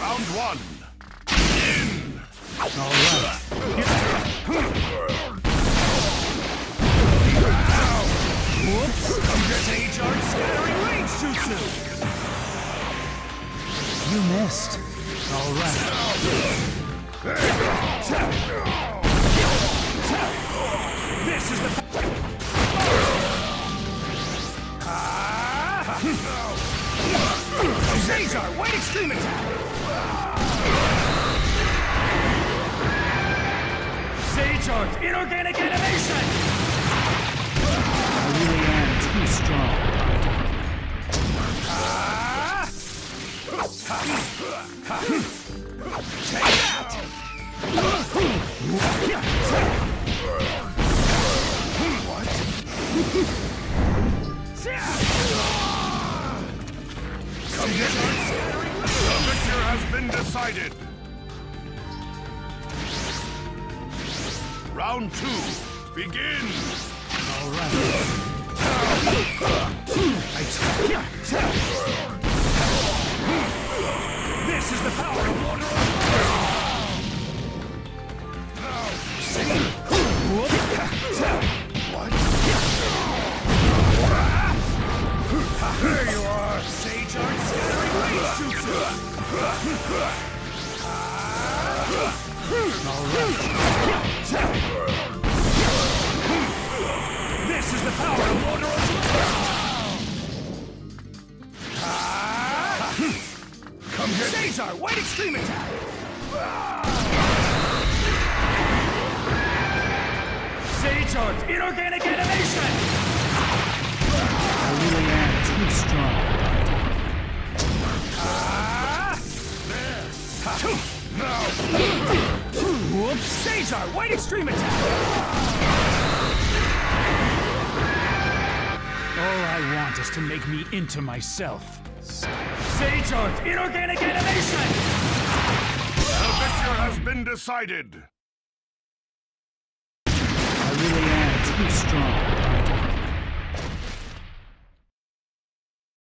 Round one. In. All right. Whoops! I'm getting charged scattering range too soon. You missed. All right. This is the. Caesar, wait, extreme attack! Sage Art, inorganic animation! I really am too strong. Take that! What? The victor has been decided. Round two, begin. All right. This is the power of order. What? There you are, Sage Art. This is the power of order of Come here, Caesar! Wait, extreme attack! Caesar, inorganic animation! I really am too strong. No! Whoops! Caesar, wait, extreme attack! All I want is to make me into myself. Caesar, inorganic animation! The victor has been decided. I really am too strong.